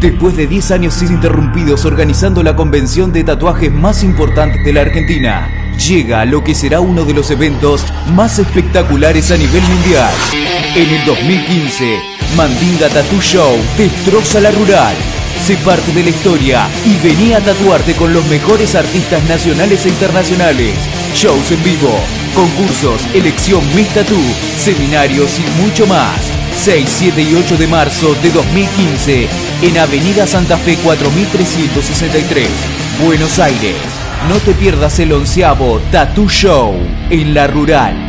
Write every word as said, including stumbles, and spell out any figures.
Después de diez años ininterrumpidos organizando la convención de tatuajes más importante de la Argentina, llega lo que será uno de los eventos más espectaculares a nivel mundial. En el dos mil quince, Mandinga Tattoo Show destroza la Rural. Sé parte de la historia y vení a tatuarte con los mejores artistas nacionales e internacionales. Shows en vivo, concursos, elección Miss Tattoo, seminarios y mucho más. seis, siete y ocho de marzo de dos mil quince en Avenida Santa Fe cuatro mil trescientos sesenta y tres, Buenos Aires. No te pierdas el onceavo Tattoo Show en La Rural.